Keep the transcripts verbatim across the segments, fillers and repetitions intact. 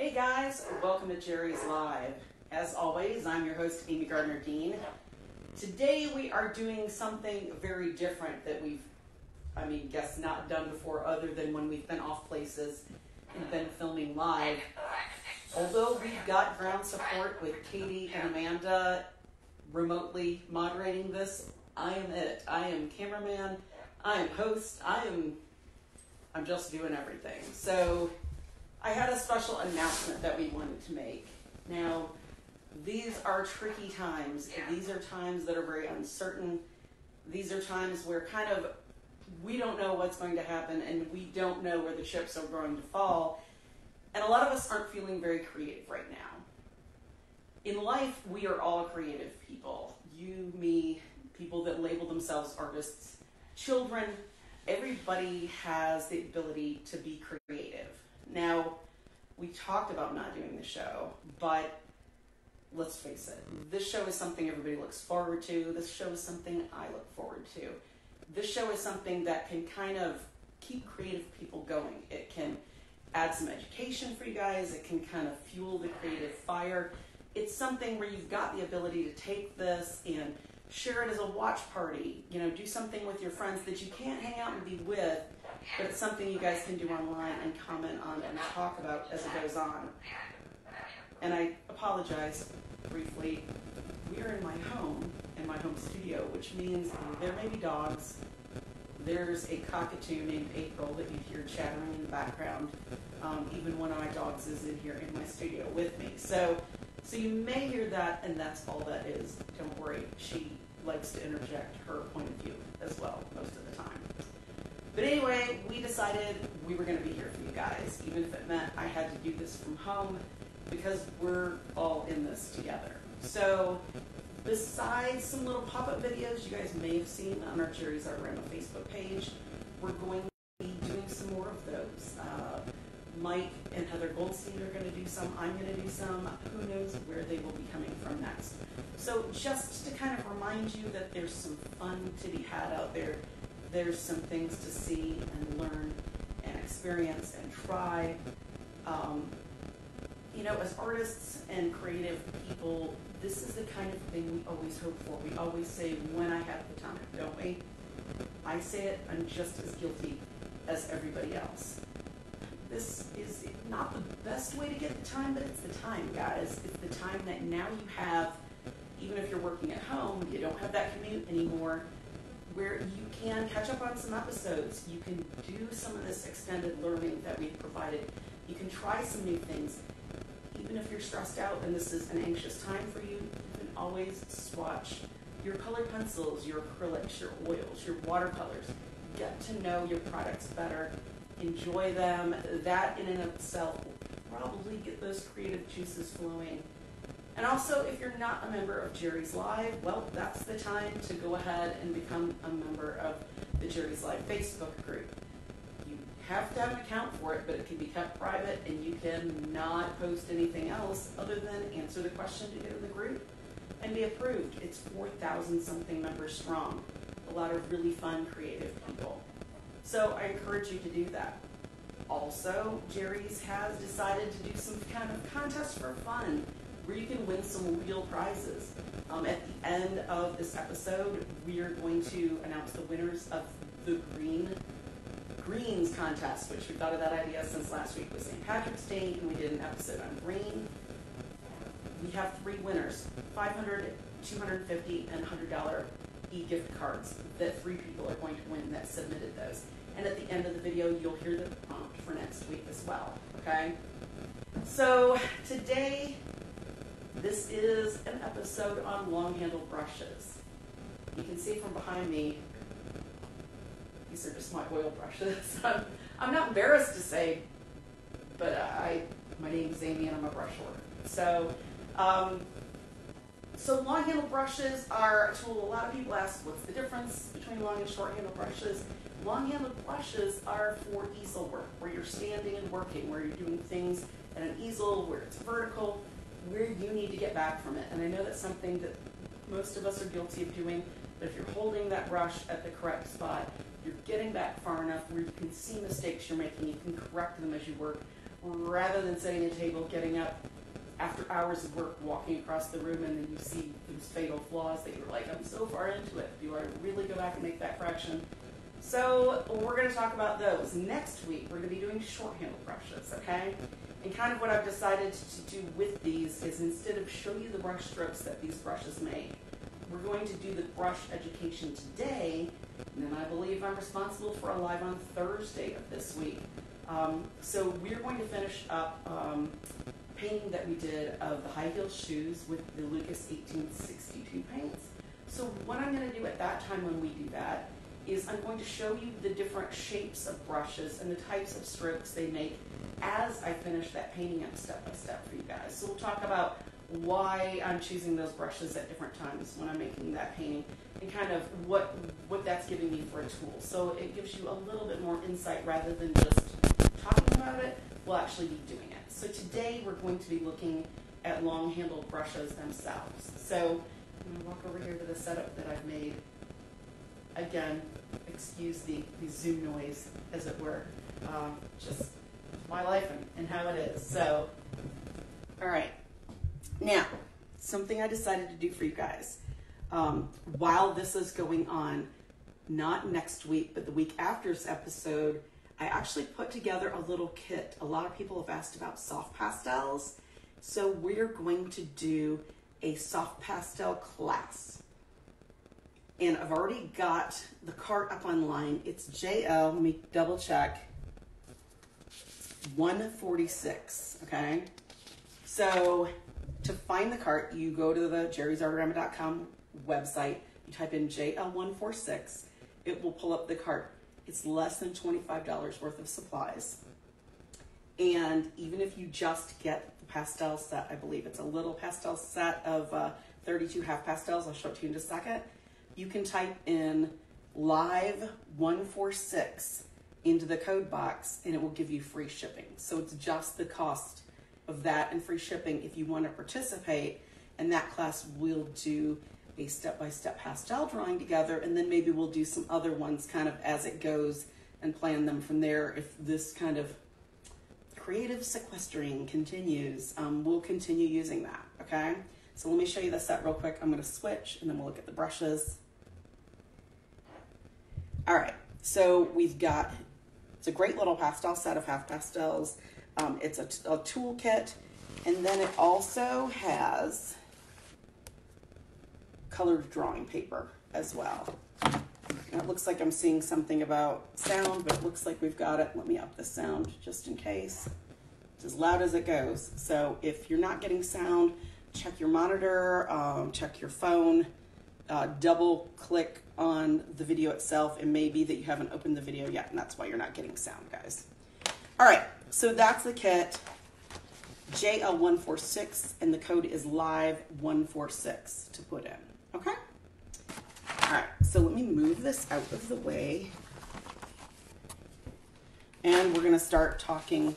Hey guys, welcome to Jerry's Live. As always, I'm your host, Amy Gardner Dean. Today we are doing something very different that we've, I mean, guess not done before other than when we've been off places and been filming live. Although we've got ground support with Katie and Amanda remotely moderating this, I am it. I am cameraman, I am host, I am, I'm just doing everything. So I had a special announcement that we wanted to make. Now, these are tricky times. These are times that are very uncertain. These are times where kind of we don't know what's going to happen and we don't know where the chips are going to fall. And a lot of us aren't feeling very creative right now. In life, we are all creative people. You, me, people that label themselves artists, children, everybody has the ability to be creative. Now, we talked about not doing the show, but let's face it. This show is something everybody looks forward to. This show is something I look forward to. This show is something that can kind of keep creative people going. It can add some education for you guys. It can kind of fuel the creative fire. It's something where you've got the ability to take this and share it as a watch party. You know, do something with your friends that you can't hang out and be with, but it's something you guys can do online and comment on and talk about as it goes on. And I apologize briefly. We are in my home, in my home studio, which means there may be dogs. There's a cockatoo named April that you hear chattering in the background. Um, even one of my dogs is in here in my studio with me. So, so you may hear that, and that's all that is. Don't worry. She likes to interject her point of view as well most of the time. But anyway, we decided we were going to be here for you guys, even if it meant I had to do this from home, because we're all in this together. So besides some little pop-up videos you guys may have seen on our Jerry's Art Room Facebook page, we're going to be doing some more of those. Uh, Mike and Heather Goldstein are going to do some. I'm going to do some. Who knows where they will be coming from next. So just to kind of remind you that there's some fun to be had out there. There's some things to see and learn and experience and try. Um, you know, as artists and creative people, this is the kind of thing we always hope for. We always say, when I have the time, don't we? I say it, I'm just as guilty as everybody else. This is not the best way to get the time, but it's the time, guys. It's the time that now you have, even if you're working at home, you don't have that commute anymore, where you can catch up on some episodes. You can do some of this extended learning that we've provided. You can try some new things. Even if you're stressed out and this is an anxious time for you, you can always swatch your colored pencils, your acrylics, your oils, your watercolors. Get to know your products better. Enjoy them. That in and of itself will probably get those creative juices flowing. And also, if you're not a member of Jerry's Live, well, that's the time to go ahead and become a member of the Jerry's Live Facebook group. You have to have an account for it, but it can be kept private, and you can not post anything else other than answer the question to get in the group and be approved. It's four thousand something members strong. A lot of really fun, creative people. So I encourage you to do that. Also, Jerry's has decided to do some kind of contest for fun, where you can win some real prizes. Um, at the end of this episode, we are going to announce the winners of the Green Greens contest, which we thought of that idea since last week was Saint Patrick's Day, and we did an episode on green. We have three winners, five hundred dollars, two hundred fifty dollars, and one hundred dollar e-gift cards that three people are going to win that submitted those. And at the end of the video, you'll hear the prompt for next week as well, okay? So today, this is an episode on long-handled brushes. You can see from behind me, these are just my oil brushes. I'm, I'm not embarrassed to say, but I, my name's Amy and I'm a brush hoarder. So, um, so long-handled brushes are a tool. A lot of people ask, what's the difference between long and short-handled brushes? Long-handled brushes are for easel work, where you're standing and working, where you're doing things at an easel, where it's vertical, where you need to get back from it. And I know that's something that most of us are guilty of doing, but if you're holding that brush at the correct spot, you're getting back far enough where you can see mistakes you're making, you can correct them as you work, rather than setting a table, getting up after hours of work, walking across the room, and then you see these fatal flaws that you're like, I'm so far into it. Do I really go back and make that correction? So we're going to talk about those. Next week, we're going to be doing short handle brushes, okay? And kind of what I've decided to do with these is instead of show you the brush strokes that these brushes make, we're going to do the brush education today, and then I believe I'm responsible for a live on Thursday of this week. Um, so we're going to finish up um, painting that we did of the high heel shoes with the Lucas eighteen sixty-two paints. So what I'm going to do at that time when we do that is I'm going to show you the different shapes of brushes and the types of strokes they make as I finish that painting up step by step for you guys. So we'll talk about why I'm choosing those brushes at different times when I'm making that painting and kind of what what that's giving me for a tool. So it gives you a little bit more insight rather than just talking about it, we'll actually be doing it. So today we're going to be looking at long handle brushes themselves. So I'm gonna walk over here to the setup that I've made. Again, excuse the, the Zoom noise, as it were. Um, just my life and, and how it is. So, all right. Now, something I decided to do for you guys um, while this is going on, not next week, but the week after's episode, I actually put together a little kit. A lot of people have asked about soft pastels. So we're going to do a soft pastel class. And I've already got the cart up online. It's J L, let me double check, one forty-six, okay? So to find the cart, you go to the jerry's artarama dot com website, you type in J L one forty-six, it will pull up the cart. It's less than twenty-five dollars worth of supplies. And even if you just get the pastel set, I believe it's a little pastel set of uh, thirty-two half pastels, I'll show it to you in a second. You can type in live one forty-six into the code box and it will give you free shipping. So it's just the cost of that and free shipping if you want to participate. And that class will do a step-by-step pastel drawing together, and then maybe we'll do some other ones kind of as it goes and plan them from there. If this kind of creative sequestering continues, um, we'll continue using that, okay? So let me show you the set real quick. I'm gonna switch and then we'll look at the brushes. All right, so we've got, it's a great little pastel set of half pastels. Um, it's a, a toolkit, and then it also has colored drawing paper as well. And it looks like I'm seeing something about sound, but it looks like we've got it. Let me up the sound just in case. It's as loud as it goes. So if you're not getting sound, check your monitor, um, check your phone, uh, double click on the video itself. It may be that you haven't opened the video yet, and that's why you're not getting sound, guys. All right, so that's the kit, J L one forty-six, and the code is live one forty-six to put in, okay? All right, so let me move this out of the way, and we're gonna start talking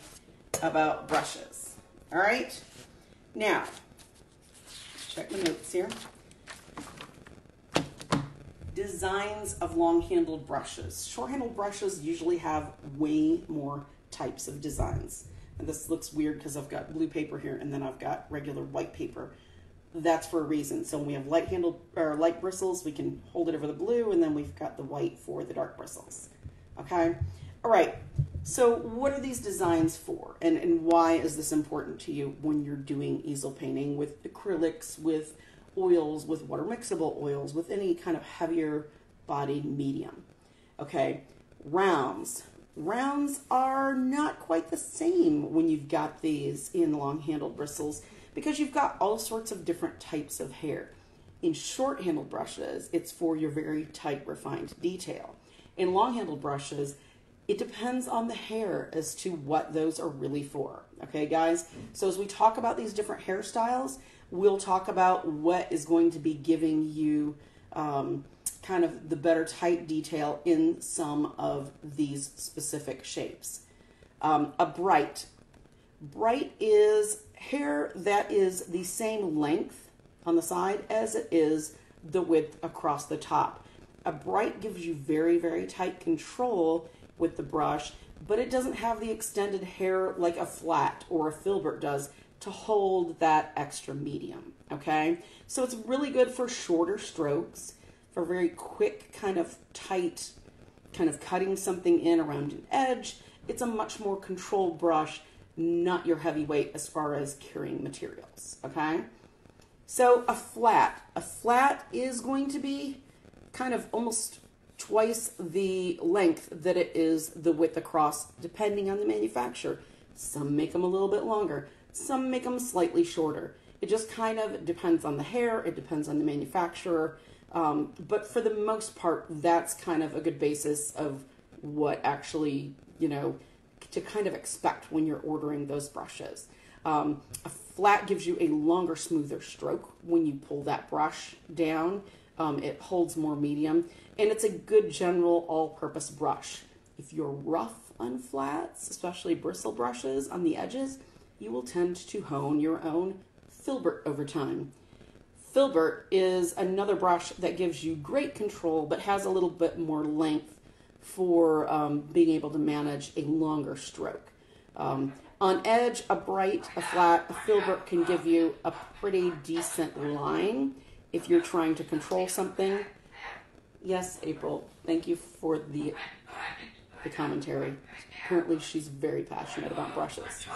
about brushes, all right? Now, check my notes here. Designs of long-handled brushes. Short-handled brushes usually have way more types of designs. And this looks weird because I've got blue paper here and then I've got regular white paper. That's for a reason. So when we have light-handled or light bristles, we can hold it over the blue, and then we've got the white for the dark bristles. Okay? All right. So what are these designs for, and, and why is this important to you when you're doing easel painting with acrylics, with oils, with water mixable oils, with any kind of heavier bodied medium? Okay, rounds. Rounds are not quite the same when you've got these in long-handled bristles because you've got all sorts of different types of hair. In short-handled brushes, it's for your very tight, refined detail. In long-handled brushes, it depends on the hair as to what those are really for, okay, guys? So as we talk about these different hairstyles, we'll talk about what is going to be giving you um, kind of the better type detail in some of these specific shapes. Um, a bright. Bright is hair that is the same length on the side as it is the width across the top. A bright gives you very, very tight control with the brush, but it doesn't have the extended hair like a flat or a filbert does to hold that extra medium, okay? So it's really good for shorter strokes, for very quick kind of tight, kind of cutting something in around an edge. It's a much more controlled brush, not your heavyweight as far as carrying materials, okay? So a flat, a flat is going to be kind of almost twice the length that it is the width across, depending on the manufacturer. Some make them a little bit longer, some make them slightly shorter. It just kind of depends on the hair, it depends on the manufacturer, um, but for the most part, that's kind of a good basis of what actually, you know, to kind of expect when you're ordering those brushes. Um, a flat gives you a longer, smoother stroke when you pull that brush down. Um, it holds more medium, and it's a good general all-purpose brush. If you're rough on flats, especially bristle brushes on the edges, you will tend to hone your own filbert over time. Filbert is another brush that gives you great control, but has a little bit more length for um, being able to manage a longer stroke. Um, on edge, a bright, a flat, a filbert can give you a pretty decent line if you're trying to control something. Yes, April, thank you for the, the commentary. Apparently she's very passionate about brushes.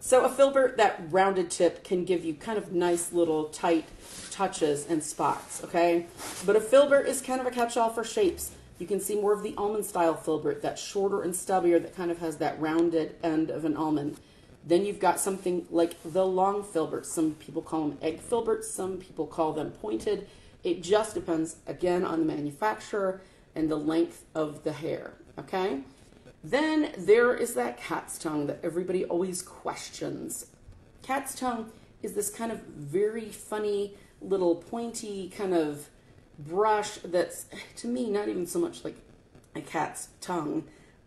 So a filbert, that rounded tip, can give you kind of nice little tight touches and spots, okay? But a filbert is kind of a catch-all for shapes. You can see more of the almond style filbert, that shorter and stubbier that kind of has that rounded end of an almond. Then you've got something like the long filbert. Some people call them egg filberts, some people call them pointed. It just depends, again, on the manufacturer and the length of the hair, okay? Then there is that cat's tongue that everybody always questions. Cat's tongue is this kind of very funny little pointy kind of brush that's, to me, not even so much like a cat's tongue,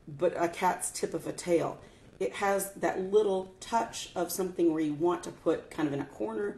but a cat's tip of a tail. It has that little touch of something where you want to put kind of in a corner,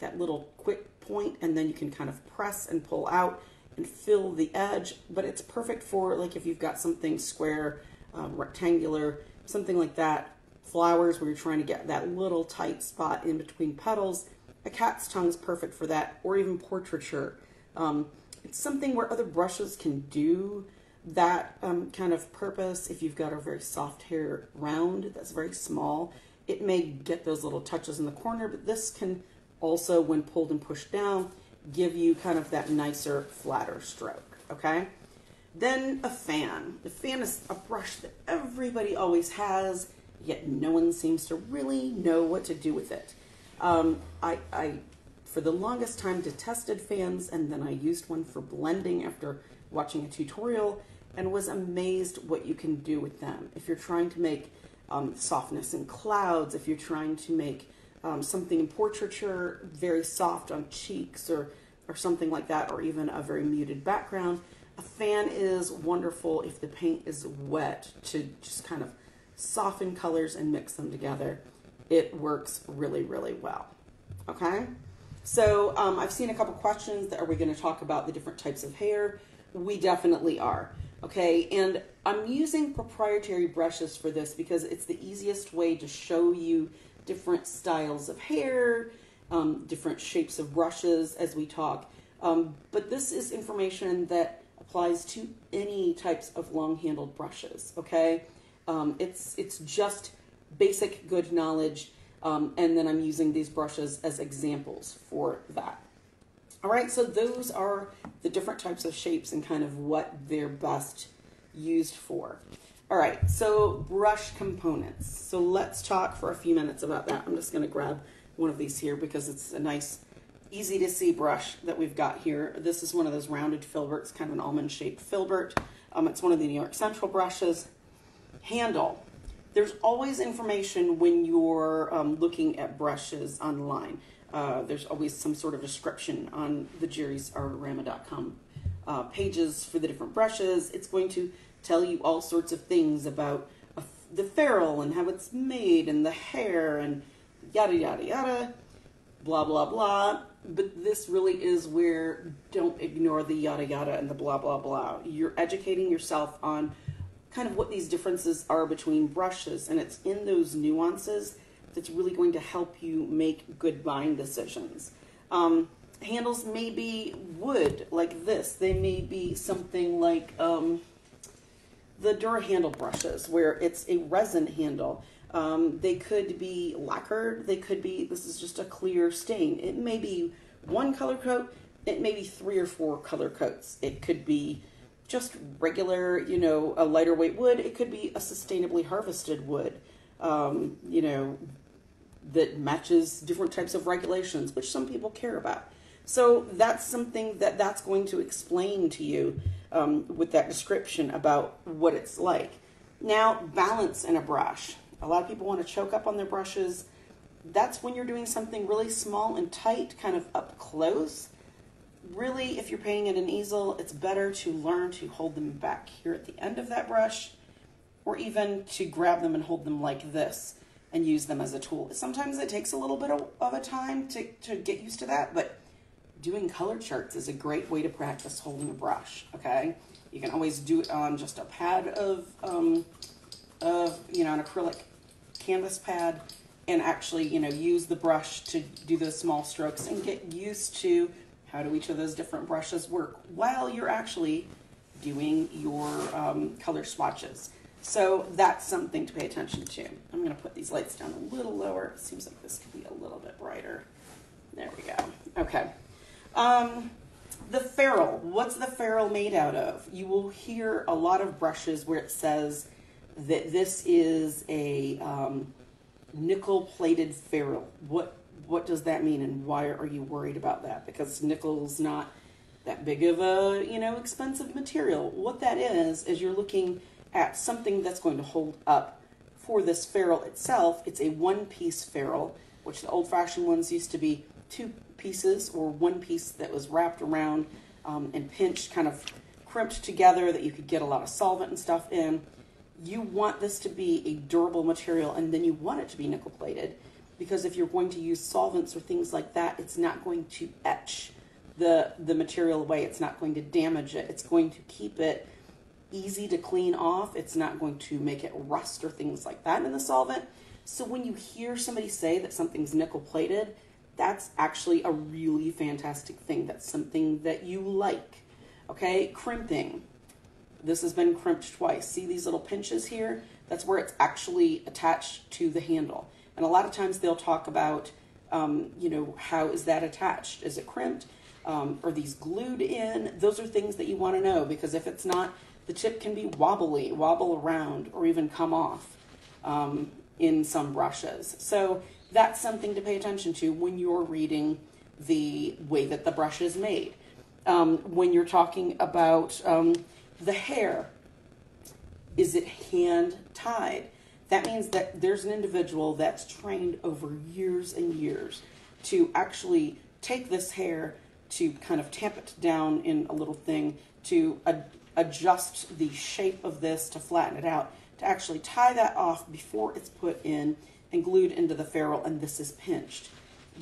that little quick point, and then you can kind of press and pull out and fill the edge, but it's perfect for like if you've got something square, um, rectangular, something like that, flowers where you're trying to get that little tight spot in between petals. A cat's tongue is perfect for that, or even portraiture. Um, it's something where other brushes can do that um, kind of purpose. If you've got a very soft hair round that's very small, it may get those little touches in the corner, but this can also, when pulled and pushed down, give you kind of that nicer, flatter stroke, okay? Then a fan. The fan is a brush that everybody always has, yet no one seems to really know what to do with it. Um, I, I, for the longest time, detested fans, and then I used one for blending after watching a tutorial, and was amazed what you can do with them. If you're trying to make um, softness in clouds, if you're trying to make um, something in portraiture very soft on cheeks or, or something like that, or even a very muted background, a fan is wonderful if the paint is wet to just kind of soften colors and mix them together. It works really, really well, okay? So um, I've seen a couple questions that are we gonna talk about the different types of hair? We definitely are, okay? And I'm using proprietary brushes for this because it's the easiest way to show you different styles of hair, um, different shapes of brushes as we talk. Um, but this is information that applies to any types of long-handled brushes, okay? Um, it's, it's just basic good knowledge, um, and then I'm using these brushes as examples for that. All right, so those are the different types of shapes and kind of what they're best used for. All right, so brush components. So let's talk for a few minutes about that. I'm just gonna grab one of these here because it's a nice, easy to see brush that we've got here. This is one of those rounded filberts, kind of an almond shaped filbert. Um, it's one of the New York Central brushes. Handle. There's always information when you're um, looking at brushes online. Uh, there's always some sort of description on the jerry's artarama dot com uh, pages for the different brushes. It's going to tell you all sorts of things about a, the ferrule and how it's made and the hair and yada, yada, yada, blah, blah, blah. But this really is where don't ignore the yada, yada and the blah, blah, blah. You're educating yourself on kind of what these differences are between brushes, and it's in those nuances that's really going to help you make good buying decisions. Um, handles may be wood like this. They may be something like um, the Dura Handle brushes where it's a resin handle. Um, they could be lacquered. They could be, this is just a clear stain. It may be one color coat. It may be three or four color coats. It could be just regular, you know, a lighter weight wood. It could be a sustainably harvested wood, um, you know, that matches different types of regulations, which some people care about. So that's something that that's going to explain to you um, with that description about what it's like. Now, balance in a brush. A lot of people want to choke up on their brushes. That's when you're doing something really small and tight, kind of up close. Really, if you're painting at an easel, it's better to learn to hold them back here at the end of that brush, or even to grab them and hold them like this and use them as a tool. Sometimes it takes a little bit of, of a time to, to get used to that, but doing color charts is a great way to practice holding a brush, okay? You can always do it on just a pad of, um, of you know, an acrylic canvas pad, and actually, you know, use the brush to do those small strokes and get used to how do each of those different brushes work while you're actually doing your um, color swatches. So that's something to pay attention to. I'm going to put these lights down a little lower. It seems like this could be a little bit brighter. There we go. Okay. Um, the ferrule. What's the ferrule made out of? You will hear a lot of brushes where it says that this is a um, nickel-plated ferrule. What What does that mean, and why are you worried about that? Because nickel's not that big of a, you know, expensive material. What that is, is you're looking at something that's going to hold up. For this ferrule itself, it's a one-piece ferrule, which the old-fashioned ones used to be two pieces or one piece that was wrapped around um, and pinched, kind of crimped together that you could get a lot of solvent and stuff in. You want this to be a durable material, and then you want it to be nickel-plated. Because if you're going to use solvents or things like that, it's not going to etch the, the material away. It's not going to damage it. It's going to keep it easy to clean off. It's not going to make it rust or things like that in the solvent. So when you hear somebody say that something's nickel-plated, that's actually a really fantastic thing. That's something that you like, okay? Crimping. This has been crimped twice. See these little pinches here? That's where it's actually attached to the handle. And a lot of times they'll talk about, um, you know, how is that attached? Is it crimped? Um, are these glued in? Those are things that you want to know, because if it's not, the tip can be wobbly, wobble around, or even come off um, in some brushes. So that's something to pay attention to when you're reading the way that the brush is made. Um, when you're talking about um, the hair, is it hand-tied? That means that there's an individual that's trained over years and years to actually take this hair, to kind of tamp it down in a little thing, to ad adjust the shape of this, to flatten it out, to actually tie that off before it's put in and glued into the ferrule, and this is pinched.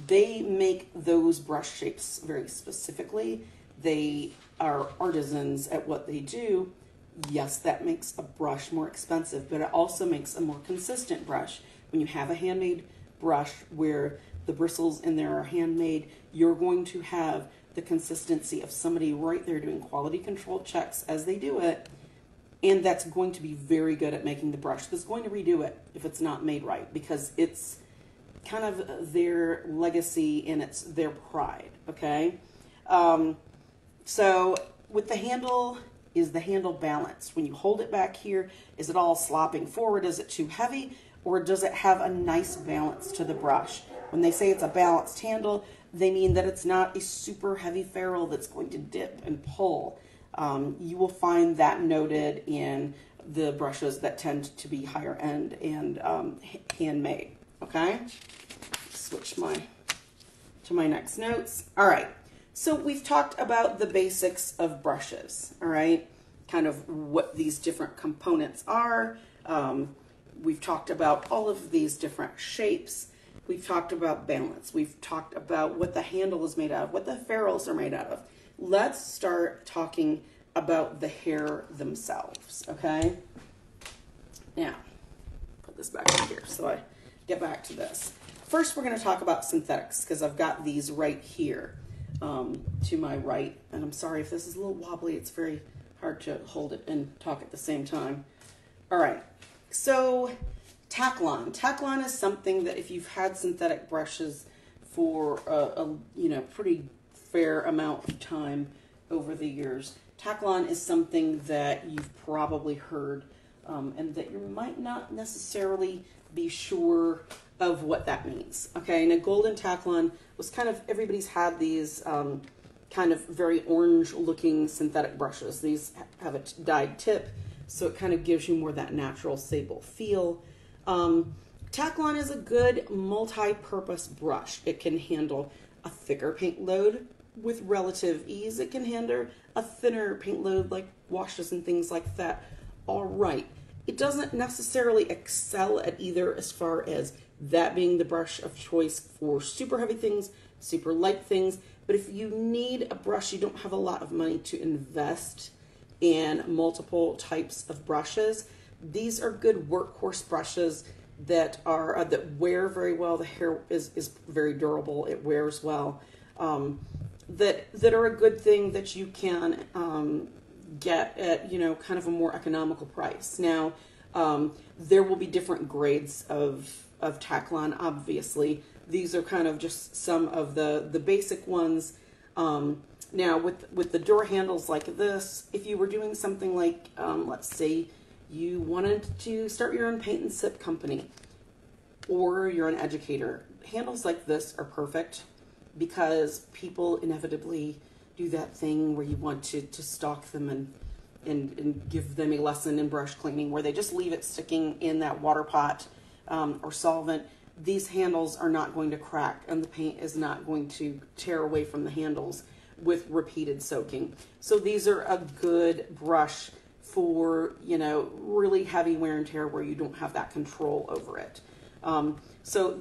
They make those brush shapes very specifically. They are artisans at what they do. Yes, that makes a brush more expensive, but it also makes a more consistent brush. When you have a handmade brush where the bristles in there are handmade, you're going to have the consistency of somebody right there doing quality control checks as they do it, and that's going to be very good at making the brush. That's going to redo it if it's not made right, because it's kind of their legacy and it's their pride, okay? Um, so with the handle... Is the handle balanced? When you hold it back here, is it all slopping forward? Is it too heavy? Or does it have a nice balance to the brush? When they say it's a balanced handle, they mean that it's not a super heavy ferrule that's going to dip and pull. Um, you will find that noted in the brushes that tend to be higher end and um, handmade, okay? Switch my to my next notes. All right. So we've talked about the basics of brushes, all right? Kind of what these different components are. Um, we've talked about all of these different shapes. We've talked about balance. We've talked about what the handle is made out of, what the ferrules are made out of. Let's start talking about the hair themselves, okay? Now, put this back in here so I get back to this. First, we're going to talk about synthetics because I've got these right here um, to my right. And I'm sorry if this is a little wobbly. It's very hard to hold it and talk at the same time. All right. So Taklon. Taklon is something that if you've had synthetic brushes for a, a you know pretty fair amount of time over the years, Taklon is something that you've probably heard um, and that you might not necessarily be sure of what that means. Okay, now Golden Taklon was kind of, everybody's had these um, kind of very orange looking synthetic brushes. These have a dyed tip, so it kind of gives you more that natural sable feel. Um, Taklon is a good multi-purpose brush. It can handle a thicker paint load with relative ease. It can handle a thinner paint load like washes and things like that. All right. It doesn't necessarily excel at either as far as that being the brush of choice for super heavy things, super light things. But if you need a brush, you don't have a lot of money to invest in multiple types of brushes, these are good workhorse brushes that are uh, that wear very well. The hair is, is very durable. It wears well. Um, that that are a good thing that you can um, get at, you know, kind of a more economical price. Now, um, there will be different grades of, of Taklon, obviously. These are kind of just some of the, the basic ones. Um, now, with, with the Dura handles like this, if you were doing something like, um, let's say, you wanted to start your own paint and sip company, or you're an educator, handles like this are perfect because people inevitably do that thing where you want to, to stalk them and, and, and give them a lesson in brush cleaning where they just leave it sticking in that water pot um, or solvent. These handles are not going to crack and the paint is not going to tear away from the handles with repeated soaking. So these are a good brush for, you know, really heavy wear and tear where you don't have that control over it. Um, so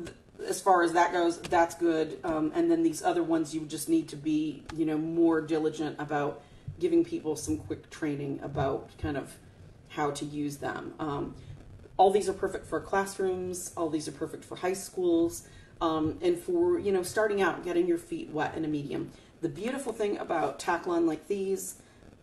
as far as that goes, that's good. Um, and then these other ones, you just need to be, you know, more diligent about giving people some quick training about kind of how to use them. Um, all these are perfect for classrooms. All these are perfect for high schools um, and for, you know, starting out, getting your feet wet in a medium. The beautiful thing about Taklon like these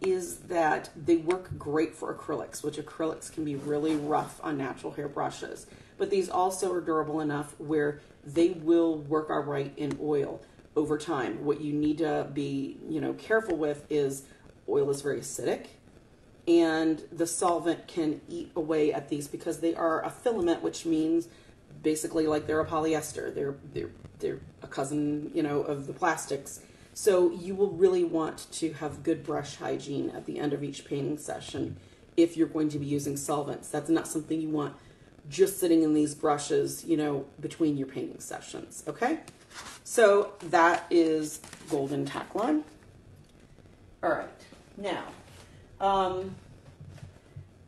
is that they work great for acrylics, which acrylics can be really rough on natural hair brushes. But these also are durable enough where they will work all right in oil over time. What you need to be, you know, careful with is oil is very acidic and the solvent can eat away at these because they are a filament, which means basically like they're a polyester. They're, they're, they're a cousin, you know, of the plastics. So you will really want to have good brush hygiene at the end of each painting session if you're going to be using solvents. That's not something you want just sitting in these brushes, you know, between your painting sessions, okay? So that is Golden Taklon. All right, now, um,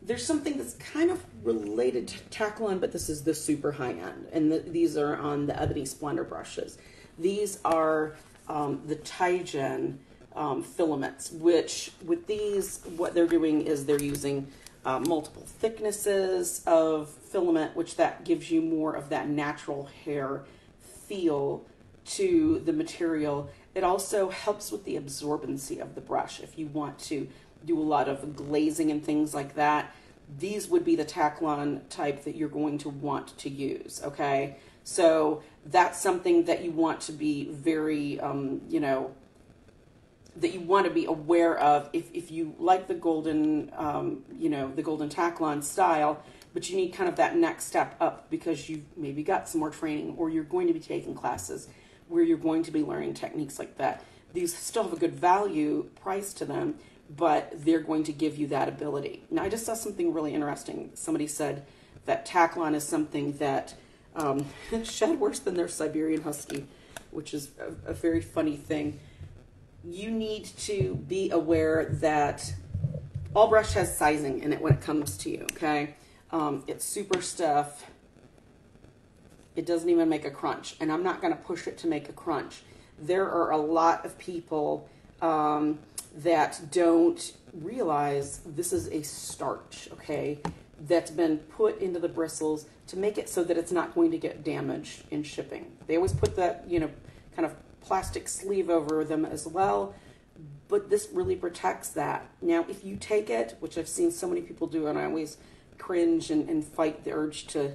there's something that's kind of related to Taklon, but this is the super high end, and the, these are on the Ebony Splendor brushes. These are... Um, the Tygen um, filaments, which with these, what they're doing is they're using uh, multiple thicknesses of filament, which that gives you more of that natural hair feel to the material. It also helps with the absorbency of the brush. If you want to do a lot of glazing and things like that, these would be the Taklon type that you're going to want to use, okay? So that's something that you want to be very, um, you know, that you want to be aware of if, if you like the golden, um, you know, the Golden Taklon style, but you need kind of that next step up because you've maybe got some more training or you're going to be taking classes where you're going to be learning techniques like that. These still have a good value price to them, but they're going to give you that ability. Now, I just saw something really interesting. Somebody said that Taklon is something that Um, shed worse than their Siberian Husky, which is a, a very funny thing. You need to be aware that all brush has sizing in it when it comes to you, okay? Um, it's super stiff. It doesn't even make a crunch, and I'm not going to push it to make a crunch. There are a lot of people um, that don't realize this is a starch, okay? that's been put into the bristles to make it so that it's not going to get damaged in shipping. They always put that, you know, kind of plastic sleeve over them as well, but this really protects that. Now, if you take it, which I've seen so many people do, and I always cringe and, and fight the urge to,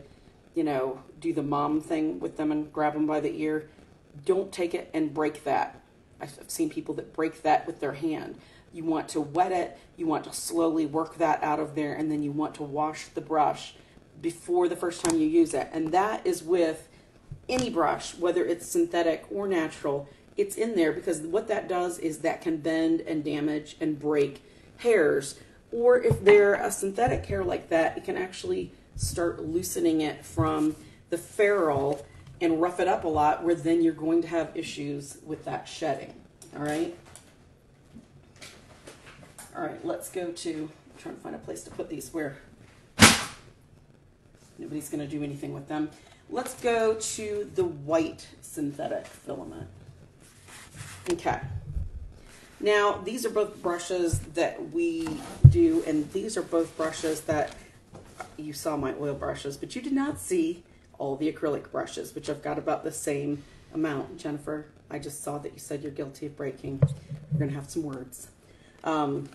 you know, do the mom thing with them and grab them by the ear, don't take it and break that. I've seen people that break that with their hand. You want to wet it, you want to slowly work that out of there, and then you want to wash the brush before the first time you use it. And that is with any brush, whether it's synthetic or natural, it's in there, because what that does is that can bend and damage and break hairs. Or if they're a synthetic hair like that, it can actually start loosening it from the ferrule and rough it up a lot, where then you're going to have issues with that shedding. All right? All right, let's go to, I'm trying to find a place to put these where nobody's gonna do anything with them. Let's go to the white synthetic filament. Okay. Now, these are both brushes that we do, and these are both brushes that, you saw my oil brushes, but you did not see all the acrylic brushes, which I've got about the same amount. Jennifer, I just saw that you said you're guilty of breaking. We're gonna have some words. Um,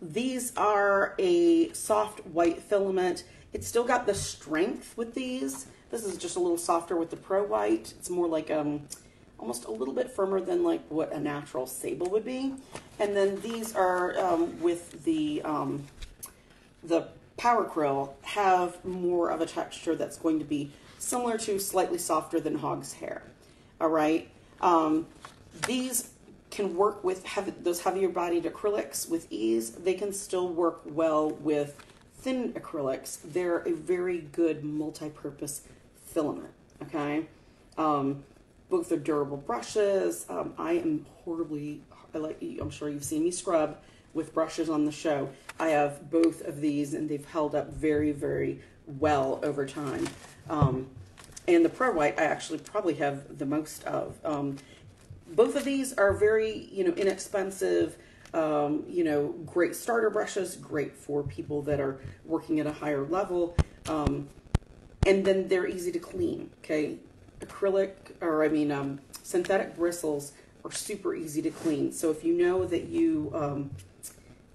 these are a soft white filament. It's still got the strength with these. This is just a little softer with the Pro White. It's more like um, almost a little bit firmer than like what a natural sable would be. And then these are um, with the, um, the PowerCryl, have more of a texture that's going to be similar to, slightly softer than hog's hair. All right. Um, these can work with heavy, those heavier bodied acrylics with ease. They can still work well with thin acrylics. They're a very good multi-purpose filament, okay? Um, both are durable brushes. Um, I am horribly, I like, I'm sure you've seen me scrub with brushes on the show. I have both of these, and they've held up very, very well over time. Um, and the Pro White I actually probably have the most of. Um, Both of these are very, you know, inexpensive, um, you know, great starter brushes, great for people that are working at a higher level. Um, and then they're easy to clean, okay? Acrylic, or I mean, um, synthetic bristles are super easy to clean. So if you know that you um,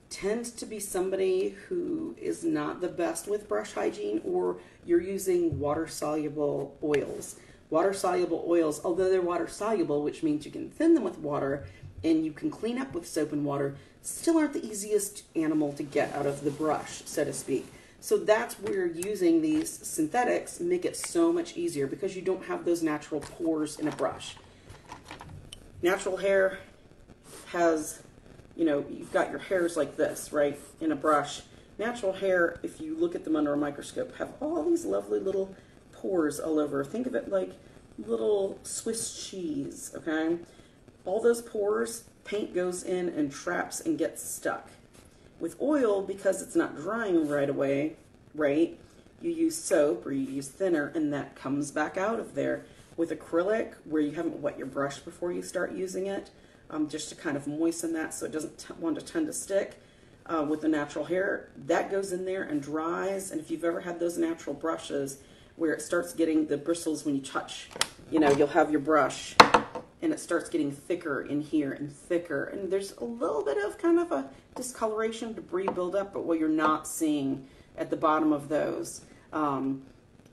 tend to be somebody who is not the best with brush hygiene, or you're using water-soluble oils, water-soluble oils, although they're water-soluble, which means you can thin them with water and you can clean up with soap and water, still aren't the easiest animal to get out of the brush, so to speak. So that's where using these synthetics make it so much easier, because you don't have those natural pores in a brush. Natural hair has, you know, you've got your hairs like this, right, in a brush. Natural hair, if you look at them under a microscope, have all these lovely little pores all over. Think of it like little Swiss cheese, okay? All those pores, paint goes in and traps and gets stuck. With oil, because it's not drying right away, right, you use soap or you use thinner, and that comes back out of there. With acrylic, where you haven't wet your brush before you start using it, um, just to kind of moisten that so it doesn't want to tend to stick. Uh, with the natural hair, that goes in there and dries, and if you've ever had those natural brushes where it starts getting the bristles when you touch, you know, you'll have your brush and it starts getting thicker in here and thicker. And there's a little bit of kind of a discoloration, debris buildup, but what you're not seeing at the bottom of those um,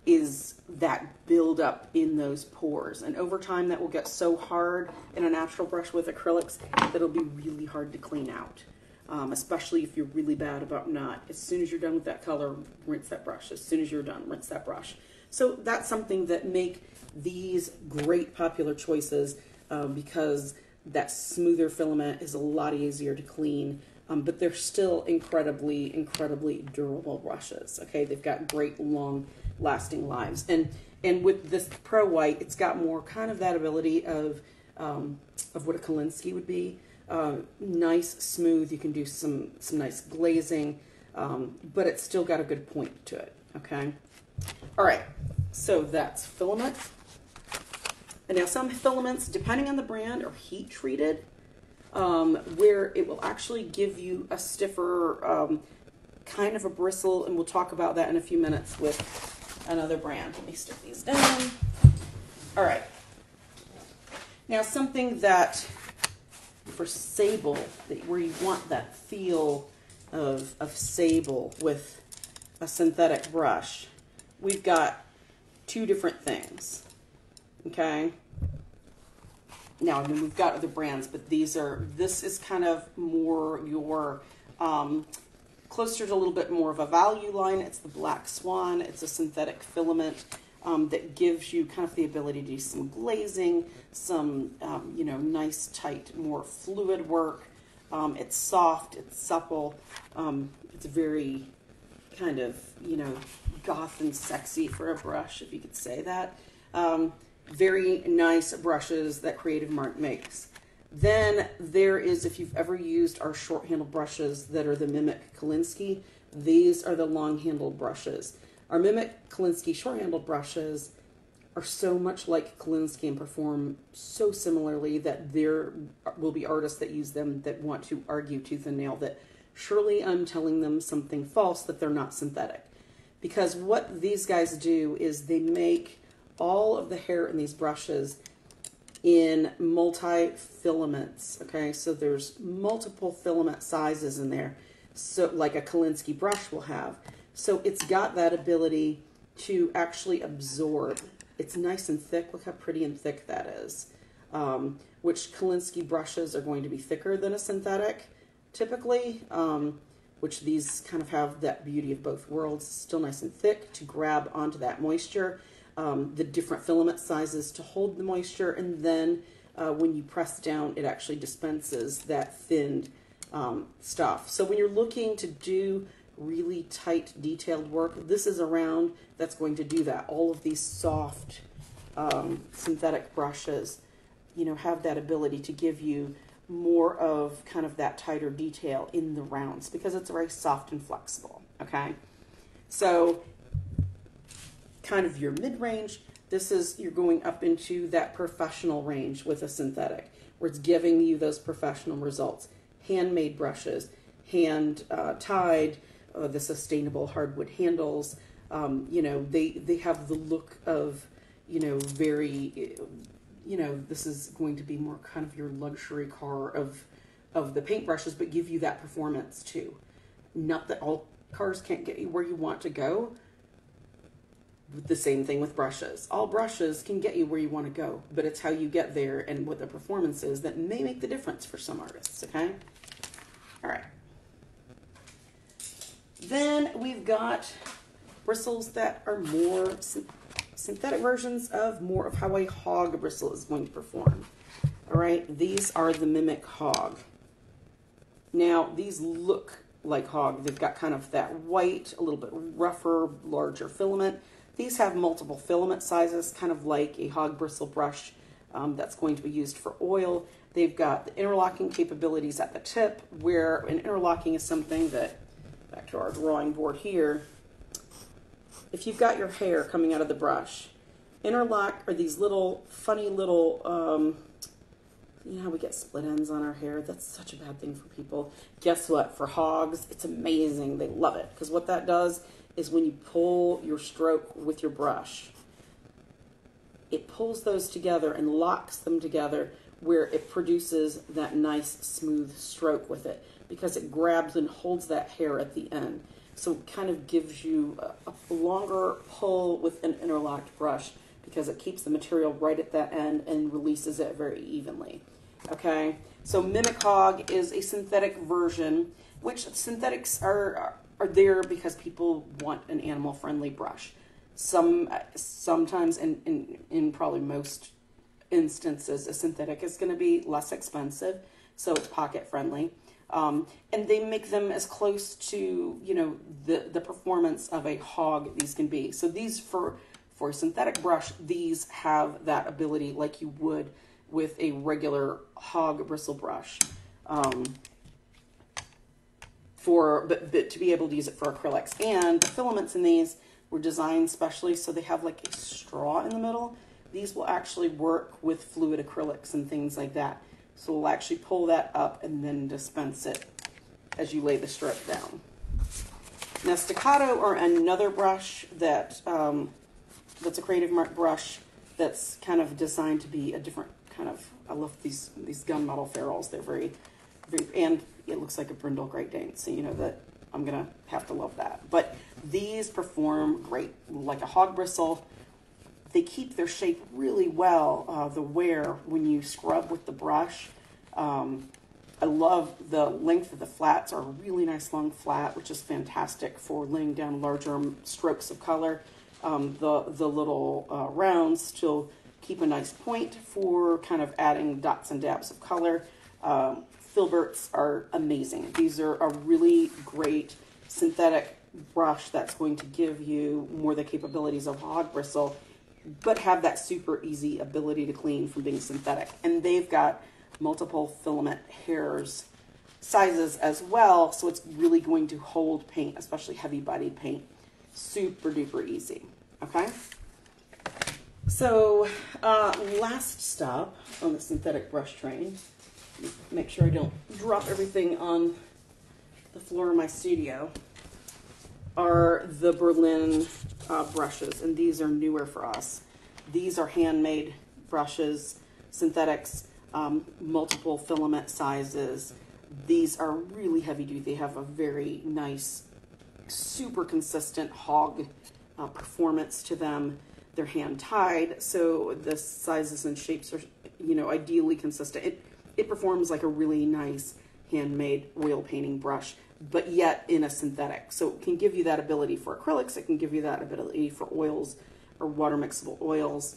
is that buildup in those pores. And over time that will get so hard in a natural brush with acrylics that it'll be really hard to clean out. Um, especially if you're really bad about not. As soon as you're done with that color, rinse that brush. As soon as you're done, rinse that brush. So that's something that make these great popular choices um, because that smoother filament is a lot easier to clean, um, but they're still incredibly, incredibly durable brushes, okay? They've got great long lasting lives. And, and with this Pro White, it's got more kind of that ability of, um, of what a Kolinsky would be. Uh, nice, smooth, you can do some, some nice glazing, um, but it's still got a good point to it, okay? All right, so that's filament. And now some filaments, depending on the brand, are heat treated, um, where it will actually give you a stiffer um, kind of a bristle, and we'll talk about that in a few minutes with another brand. Let me stick these down. All right. Now something that for sable, that where you want that feel of, of sable with a synthetic brush, we've got two different things, okay? Now, I mean, we've got other brands, but these are, this is kind of more your, um, closer to a little bit more of a value line. It's the Black Swan. It's a synthetic filament um, that gives you kind of the ability to do some glazing, some, um, you know, nice, tight, more fluid work. Um, it's soft, it's supple, um, it's very kind of, you know, goth and sexy for a brush, if you could say that. Um, very nice brushes that Creative Mark makes. Then there is, if you've ever used our short handle brushes that are the Mimic Kolinsky, these are the long handle brushes. Our Mimic Kolinsky short handle brushes are so much like Kolinsky and perform so similarly that there will be artists that use them that want to argue tooth and nail that surely I'm telling them something false, that they're not synthetic. Because what these guys do is they make all of the hair in these brushes in multi-filaments, okay? So there's multiple filament sizes in there, so like a Kolinsky brush will have. So it's got that ability to actually absorb. It's nice and thick. Look how pretty and thick that is, um, which Kolinsky brushes are going to be thicker than a synthetic typically, um, which these kind of have that beauty of both worlds. Still nice and thick to grab onto that moisture. Um, the different filament sizes to hold the moisture, and then uh, when you press down, it actually dispenses that thinned um, stuff. So when you're looking to do really tight, detailed work, this is a round that's going to do that. All of these soft um, synthetic brushes, you know, have that ability to give you more of kind of that tighter detail in the rounds because it's very soft and flexible, okay? So kind of your mid-range, this is, you're going up into that professional range with a synthetic where it's giving you those professional results. Handmade brushes, hand uh, tied, uh, the sustainable hardwood handles, um, you know, they, they have the look of, you know, very, you know, this is going to be more kind of your luxury car of, of the paint brushes, but give you that performance too. Not that all cars can't get you where you want to go. The same thing with brushes. All brushes can get you where you want to go, but it's how you get there and what the performance is that may make the difference for some artists, okay? All right. Then we've got bristles that are more synthetic versions of more of how a hog bristle is going to perform. All right, these are the Mimic Hog. Now, these look like hog. They've got kind of that white, a little bit rougher, larger filament. These have multiple filament sizes, kind of like a hog bristle brush um, that's going to be used for oil. They've got the interlocking capabilities at the tip, where an interlocking is something that, back to our drawing board here, if you've got your hair coming out of the brush, interlock are these little funny little, um, you know how we get split ends on our hair? That's such a bad thing for people. Guess what? For hogs, it's amazing. They love it, because what that does is when you pull your stroke with your brush, it pulls those together and locks them together where it produces that nice smooth stroke with it, because it grabs and holds that hair at the end. So it kind of gives you a, a longer pull with an interlocked brush, because it keeps the material right at that end and releases it very evenly, okay? So Mimicog is a synthetic version, which synthetics are, are there because people want an animal-friendly brush. Some, sometimes, in, in, in probably most instances, a synthetic is gonna be less expensive, so it's pocket-friendly. Um, and they make them as close to, you know, the, the performance of a hog these can be. So these, for For a synthetic brush, these have that ability like you would with a regular hog bristle brush. Um, for but, but to be able to use it for acrylics. And the filaments in these were designed specially, so they have like a straw in the middle. These will actually work with fluid acrylics and things like that. So we'll actually pull that up and then dispense it as you lay the strip down. Now, Staccato or another brush that um, that's a Creative Mark brush that's kind of designed to be a different kind of. I love these these gunmetal ferrules. They're very, very, and it looks like a brindle Great Dane. So you know that I'm gonna have to love that. But these perform great, like a hog bristle. They keep their shape really well. Uh, the wear when you scrub with the brush. Um, I love the length of the flats, are a really nice long flat, which is fantastic for laying down larger strokes of color. Um, the, the little uh, rounds still keep a nice point for kind of adding dots and dabs of color. Um, filberts are amazing. These are a really great synthetic brush that's going to give you more the capabilities of hog bristle, but have that super easy ability to clean from being synthetic. And they've got multiple filament hairs sizes as well, so it's really going to hold paint, especially heavy bodied paint, super duper easy. Okay, so uh, last stop on the synthetic brush train, make sure I don't drop everything on the floor of my studio, are the Berlin uh, brushes, and these are newer for us. These are handmade brushes, synthetics, Um, multiple filament sizes. These are really heavy duty. They have a very nice, super consistent hog uh, performance to them. They're hand tied, so the sizes and shapes are, you know, ideally consistent. It, it performs like a really nice handmade oil painting brush, but yet in a synthetic. So it can give you that ability for acrylics. It can give you that ability for oils or water mixable oils.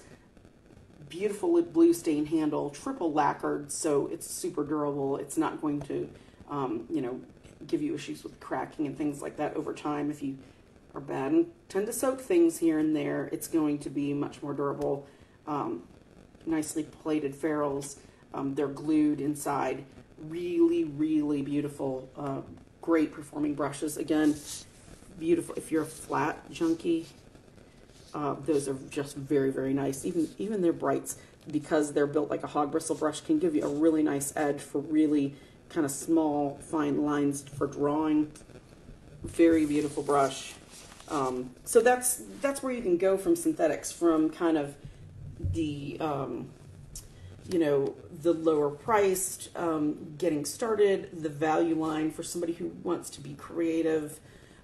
Beautiful blue stain handle, triple lacquered, so it's super durable. It's not going to, um, you know, give you issues with cracking and things like that over time. If you are bad and tend to soak things here and there, it's going to be much more durable. Um, nicely plated ferrules. Um, they're glued inside. Really, really beautiful, uh, great performing brushes. Again, beautiful. If you're a flat junkie, Uh, those are just very, very nice. Even even their brights, because they're built like a hog bristle brush, can give you a really nice edge for really kind of small, fine lines for drawing. Very beautiful brush. Um, so that's that's where you can go from synthetics, from kind of the, um, you know, the lower priced, um, getting started, the value line for somebody who wants to be creative,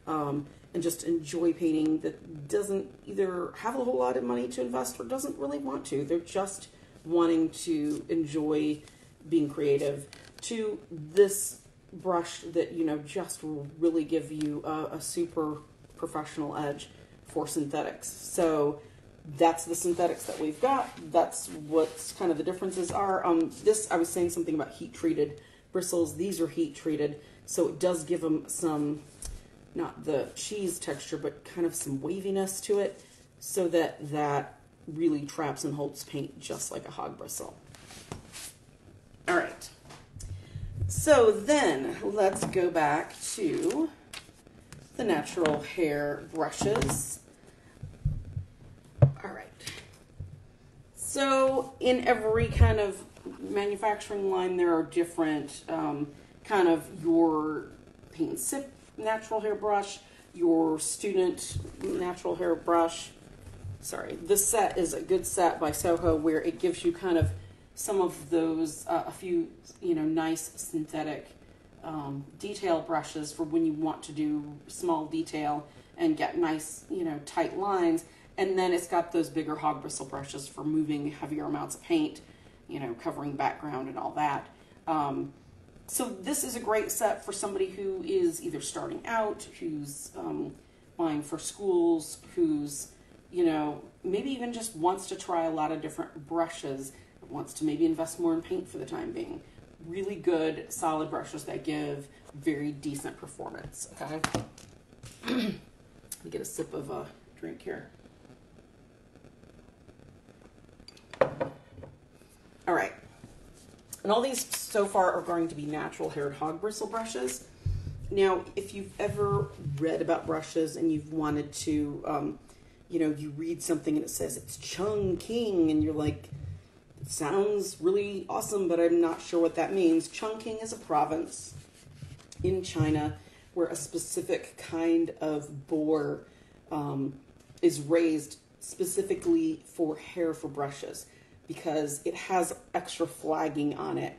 um, and just enjoy painting, that doesn't either have a whole lot of money to invest or doesn't really want to. They're just wanting to enjoy being creative, to this brush that, you know, just will really give you a, a super professional edge for synthetics. So that's the synthetics that we've got. That's what's kind of the differences are. Um, this, I was saying something about heat treated bristles. These are heat treated, so it does give them some, not the cheese texture, but kind of some waviness to it, so that that really traps and holds paint just like a hog bristle. All right, so then let's go back to the natural hair brushes. All right, so in every kind of manufacturing line, there are different um, kind of your paint and sip natural hair brush, your student natural hair brush. Sorry, this set is a good set by Soho, where it gives you kind of some of those, uh, a few, you know, nice synthetic um, detail brushes for when you want to do small detail and get nice, you know, tight lines. And then it's got those bigger hog bristle brushes for moving heavier amounts of paint, you know, covering background and all that. Um, So this is a great set for somebody who is either starting out, who's um, applying for schools, who's, you know, maybe even just wants to try a lot of different brushes, wants to maybe invest more in paint for the time being. Really good, solid brushes that give very decent performance, okay? Let me get a sip of a drink here. All right. And all these so far are going to be natural haired hog bristle brushes. Now, if you've ever read about brushes and you've wanted to, um, you know, you read something and it says it's Chongqing, and you're like, it sounds really awesome, but I'm not sure what that means. Chongqing is a province in China where a specific kind of bore um, is raised specifically for hair for brushes because it has extra flagging on it.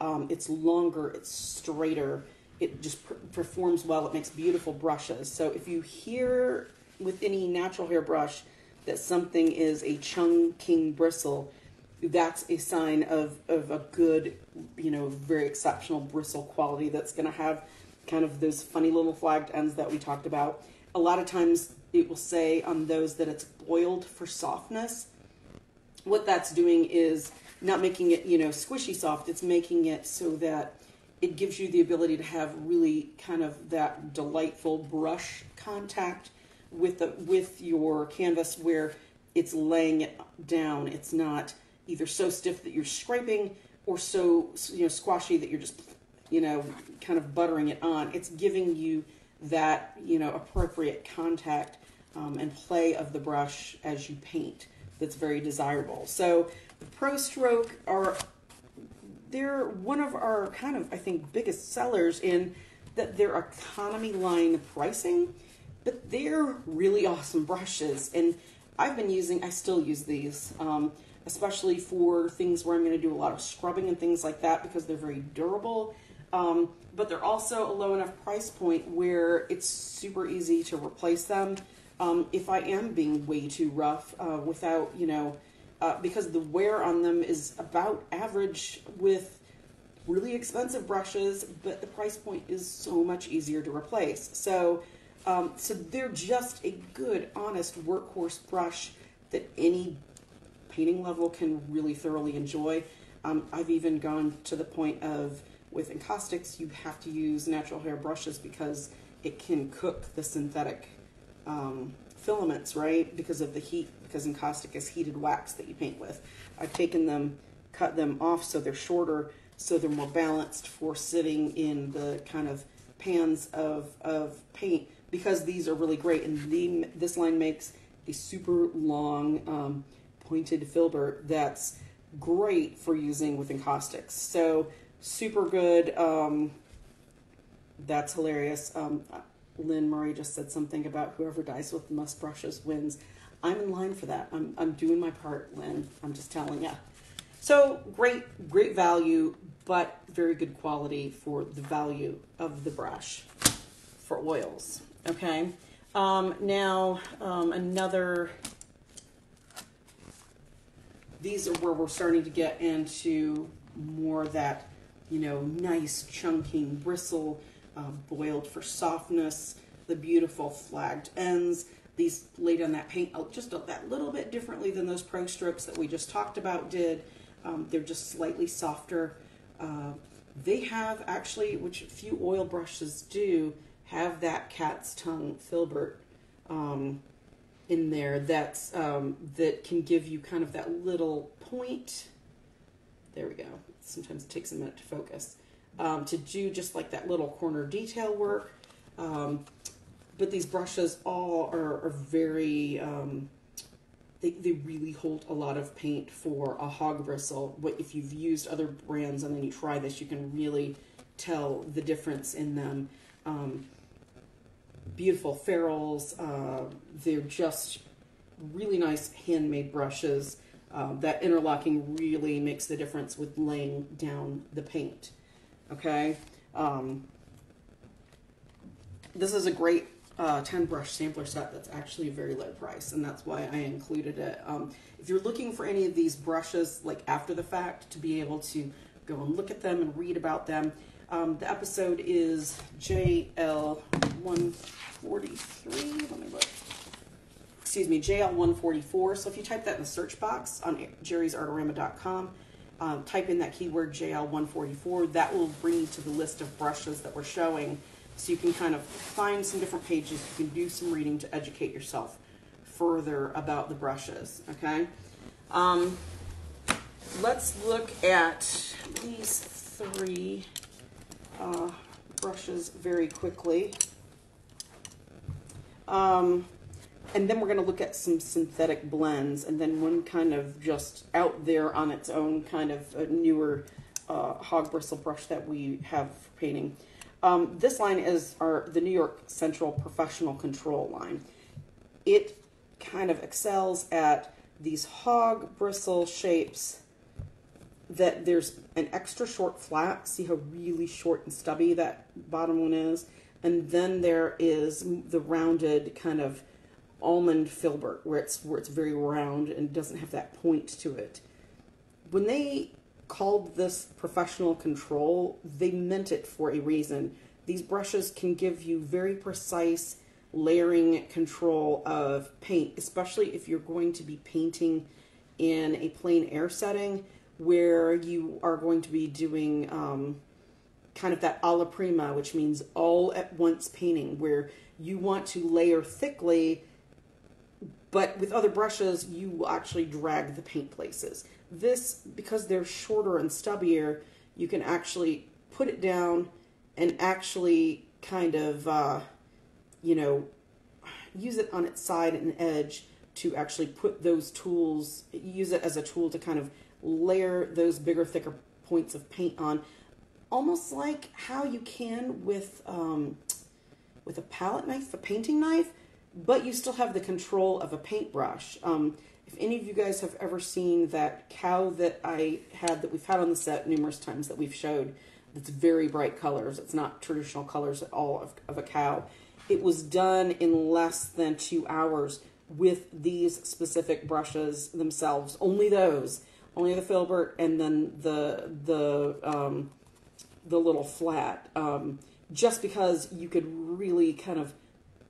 Um, it's longer, it's straighter, it just pr performs well, it makes beautiful brushes. So if you hear with any natural hair brush that something is a Chongqing bristle, that's a sign of, of a good, you know, very exceptional bristle quality that's going to have kind of those funny little flagged ends that we talked about. A lot of times it will say on those that it's boiled for softness. What that's doing is not making it, you know, squishy soft. It's making it so that it gives you the ability to have really kind of that delightful brush contact with the, with your canvas where it's laying it down. It's not either so stiff that you're scraping or so, you know, squashy that you're just, you know, kind of buttering it on. It's giving you that, you know, appropriate contact um, and play of the brush as you paint that's very desirable. So the Pro Stroke are, they're one of our kind of, I think, biggest sellers in that they're economy line pricing, but they're really awesome brushes. And I've been using, I still use these, um, especially for things where I'm gonna do a lot of scrubbing and things like that because they're very durable. Um, but they're also a low enough price point where it's super easy to replace them. Um, if I am being way too rough uh, without, you know, uh, because the wear on them is about average with really expensive brushes, but the price point is so much easier to replace. So, um, so they're just a good, honest workhorse brush that any painting level can really thoroughly enjoy. Um, I've even gone to the point of, with encaustics, you have to use natural hair brushes because it can cook the synthetic Um, filaments, right? Because of the heat, because encaustic is heated wax that you paint with. I've taken them, cut them off so they're shorter, so they're more balanced for sitting in the kind of pans of, of paint, because these are really great. And the, this line makes a super long um, pointed filbert that's great for using with encaustics. So super good. Um, that's hilarious. Um, Lynn Murray just said something about whoever dies with the most brushes wins. I'm in line for that. I'm, I'm doing my part, Lynn. I'm just telling you. So great, great value, but very good quality for the value of the brush for oils. Okay. Um, now, um, another, these are where we're starting to get into more that, you know, nice Chongqing bristle, Uh, boiled for softness, the beautiful flagged ends. These laid on that paint just a, that little bit differently than those Pro Strokes that we just talked about did. Um, they're just slightly softer. Uh, they have actually, which few oil brushes do, have that cat's tongue filbert um, in there that's um, that can give you kind of that little point. There we go. Sometimes it takes a minute to focus. Um, to do just like that little corner detail work. Um, but these brushes all are, are very, um, they, they really hold a lot of paint for a hog bristle. What if you've used other brands and then you try this, you can really tell the difference in them. Um, beautiful ferrules. Uh, they're just really nice handmade brushes. Uh, that interlocking really makes the difference with laying down the paint. Okay, um, this is a great uh, ten brush sampler set that's actually a very low price, and that's why I included it. Um, if you're looking for any of these brushes, like after the fact, to be able to go and look at them and read about them, um, the episode is J L one forty-three, let me look, excuse me, J L one forty-four, so if you type that in the search box on jerry's artarama dot com, Um, type in that keyword J L one forty-four, that will bring you to the list of brushes that we're showing, so you can kind of find some different pages, you can do some reading to educate yourself further about the brushes, okay? Um, let's look at these three uh, brushes very quickly. Um, And then we're going to look at some synthetic blends, and then one kind of just out there on its own kind of a newer uh, hog bristle brush that we have for painting. Um, this line is our, the New York Central Professional Control line. It kind of excels at these hog bristle shapes that there's an extra short flat. See how really short and stubby that bottom one is? And then there is the rounded kind of almond filbert where it's, where it's very round and doesn't have that point to it. When they called this professional control, they meant it for a reason. These brushes can give you very precise layering control of paint, especially if you're going to be painting in a plein air setting where you are going to be doing um, kind of that alla prima, which means all at once painting, where you want to layer thickly, but with other brushes, you will actually drag the paint places. This, because they're shorter and stubbier, you can actually put it down and actually kind of, uh, you know, use it on its side and edge to actually put those tools, use it as a tool to kind of layer those bigger, thicker points of paint on, almost like how you can with, um, with a palette knife, a painting knife, but you still have the control of a paintbrush. Um, If any of you guys have ever seen that cow that I had, that we've had on the set numerous times that we've showed, that's very bright colors. It's not traditional colors at all of, of a cow. It was done in less than two hours with these specific brushes themselves. Only those, only the filbert and then the, the, um, the little flat, um, just because you could really kind of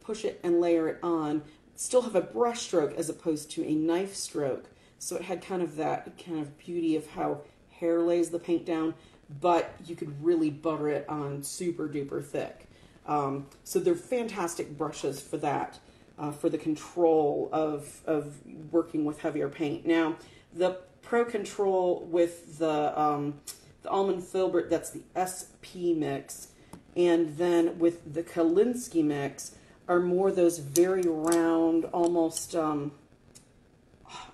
push it and layer it on. Still have a brush stroke as opposed to a knife stroke. So it had kind of that kind of beauty of how hair lays the paint down, but you could really butter it on super duper thick. Um, so they're fantastic brushes for that, uh, for the control of, of working with heavier paint. Now, the Pro Control with the, um, the Almond Filbert, that's the S P mix, and then with the Kolinsky mix, are more those very round, almost, um,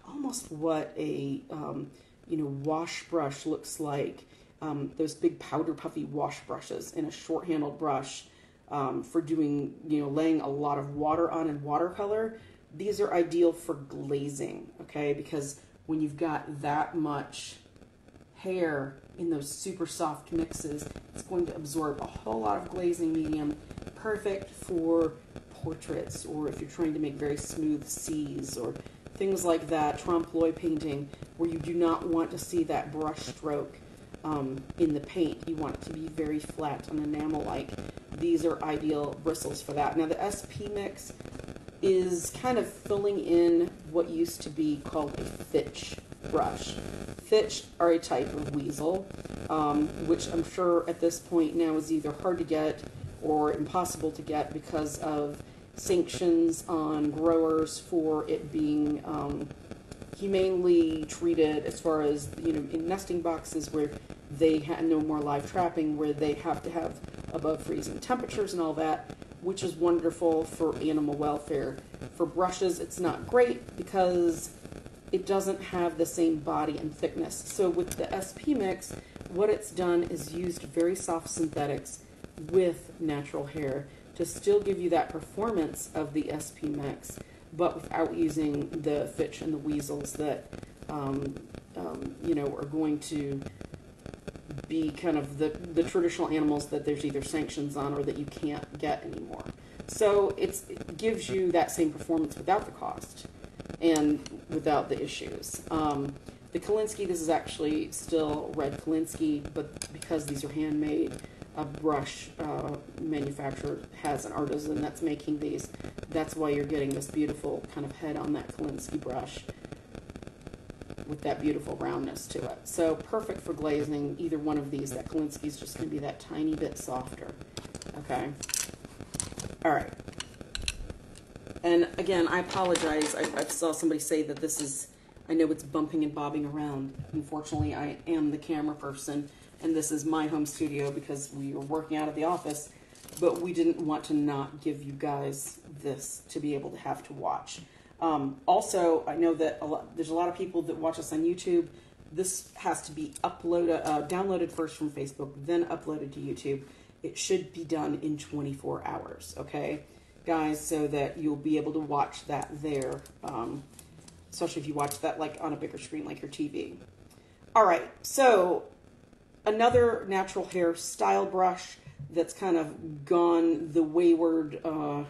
almost what a, um, you know, wash brush looks like. Um, those big powder puffy wash brushes and a short handled brush, um, for doing, you know, laying a lot of water on in watercolor. These are ideal for glazing. Okay. Because when you've got that much hair in those super soft mixes, it's going to absorb a whole lot of glazing medium. Perfect for portraits, or if you're trying to make very smooth C's or things like that, trompe l'oeil painting, where you do not want to see that brush stroke um, in the paint. You want it to be very flat and enamel-like. These are ideal bristles for that. Now the S P mix is kind of filling in what used to be called a Fitch brush. Fitch are a type of weasel, um, which I'm sure at this point now is either hard to get or impossible to get because of sanctions on growers for it being um, humanely treated, as far as, you know, in nesting boxes where they had no more live trapping, where they have to have above freezing temperatures and all that, which is wonderful for animal welfare. For brushes, it's not great because it doesn't have the same body and thickness. So with the S P mix, what it's done is used very soft synthetics with natural hair to still give you that performance of the S P mix, but without using the Fitch and the weasels that, um, um, you know, are going to be kind of the, the traditional animals that there's either sanctions on or that you can't get anymore. So it's, it gives you that same performance without the cost and without the issues. Um, the Kolinsky, this is actually still red Kolinsky, but because these are handmade, a brush uh, manufacturer has an artisan that's making these. That's why you're getting this beautiful kind of head on that Kolinsky brush with that beautiful roundness to it. So perfect for glazing, either one of these. That Kolinsky is just going to be that tiny bit softer. Okay. All right. And again, I apologize. I, I saw somebody say that this is, I know it's bumping and bobbing around. Unfortunately, I am the camera person. And this is my home studio because we were working out of the office, but we didn't want to not give you guys this to be able to have to watch. Um, also, I know that a lot, there's a lot of people that watch us on YouTube. This has to be uploaded, uh, downloaded first from Facebook, then uploaded to YouTube. it should be done in twenty-four hours, okay, guys, so that you'll be able to watch that there, um, especially if you watch that like on a bigger screen like your T V. All right, so another natural hair style brush that's kind of gone the wayward, uh,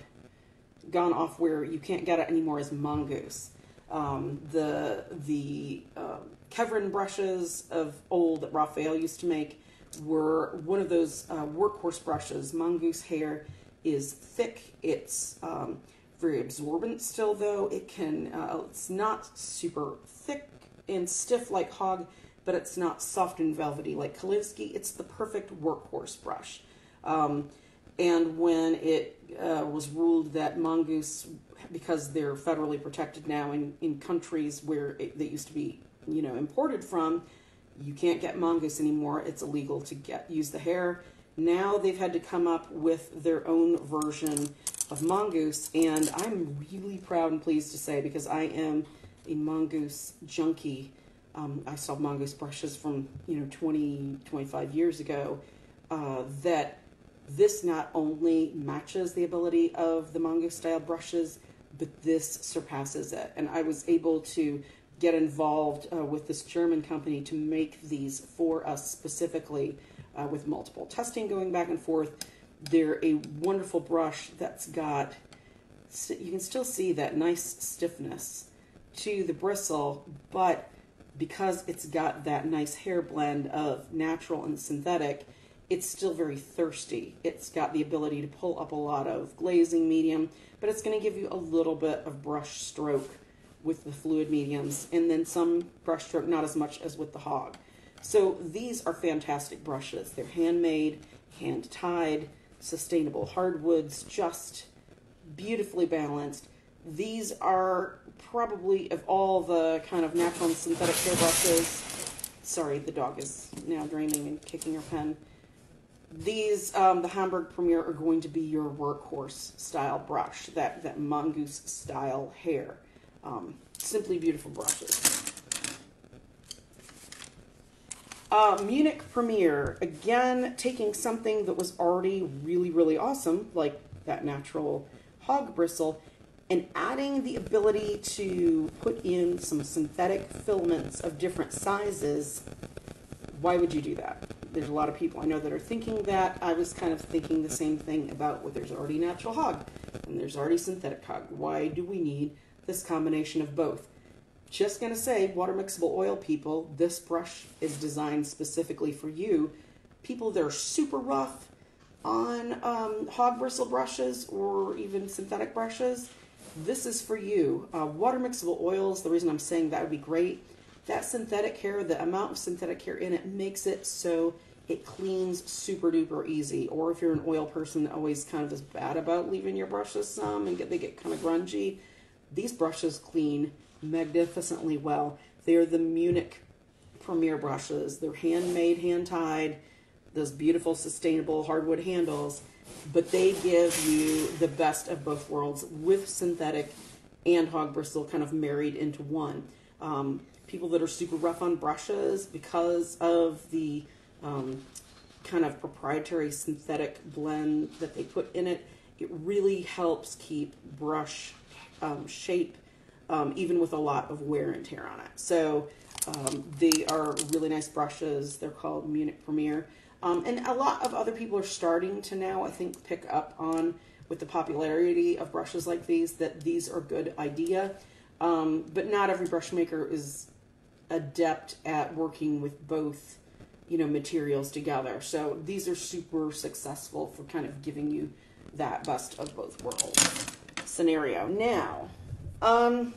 gone off where you can't get it anymore is Mongoose. Um, the the uh, Kevrin brushes of old that Raphael used to make were one of those uh, workhorse brushes. Mongoose hair is thick. It's um, very absorbent still, though. It can, uh, it's not super thick and stiff like Hog, but it's not soft and velvety like Kolinsky. It's the perfect workhorse brush. Um, and when it uh, was ruled that Mongoose, because they're federally protected now in, in countries where it, they used to be, you know, imported from, you can't get Mongoose anymore. It's illegal to get use the hair. Now they've had to come up with their own version of Mongoose, and I'm really proud and pleased to say, because I am a Mongoose junkie. Um, I saw Mongoose brushes from, you know, twenty, twenty-five years ago, uh, that this not only matches the ability of the Mongoose style brushes, but this surpasses it. And I was able to get involved uh, with this German company to make these for us specifically, uh, with multiple testing going back and forth. They're a wonderful brush that's got, you can still see that nice stiffness to the bristle, but because it's got that nice hair blend of natural and synthetic, it's still very thirsty. It's got the ability to pull up a lot of glazing medium, but it's going to give you a little bit of brush stroke with the fluid mediums, and then some brush stroke, not as much as with the Hog. So these are fantastic brushes. They're handmade, hand-tied, sustainable hardwoods, just beautifully balanced. These are probably, of all the kind of natural and synthetic hair brushes, sorry, the dog is now dreaming and kicking her pen. These, um, the Hamburg Premier, are going to be your workhorse style brush, that, that Mongoose style hair. Um, simply beautiful brushes. Uh, Munich Premier, again, taking something that was already really, really awesome, like that natural Hog bristle, and adding the ability to put in some synthetic filaments of different sizes. Why would you do that? There's a lot of people I know that are thinking that. I was kind of thinking the same thing about, well, there's already natural Hog and there's already synthetic Hog. Why do we need this combination of both? Just gonna say, water mixable oil people, this brush is designed specifically for you. People that are super rough on um, Hog bristle brushes or even synthetic brushes, this is for you. Uh, water mixable oils, the reason I'm saying that would be great, that synthetic hair, the amount of synthetic hair in it makes it so it cleans super duper easy. Or if you're an oil person that always kind of is bad about leaving your brushes some and get, they get kind of grungy, these brushes clean magnificently well. They are the Munich Premier brushes. They're handmade, hand-tied, those beautiful sustainable hardwood handles, but they give you the best of both worlds with synthetic and Hog bristle kind of married into one. Um, people that are super rough on brushes because of the um, kind of proprietary synthetic blend that they put in it, it really helps keep brush Um, shape, um, even with a lot of wear and tear on it. So um, they are really nice brushes. They're called Munich Premier. Um, and a lot of other people are starting to now, I think, pick up on, with the popularity of brushes like these, that these are a good idea. Um, but not every brush maker is adept at working with both, you know, materials together. So these are super successful for kind of giving you that best of both worlds scenario. Now, um,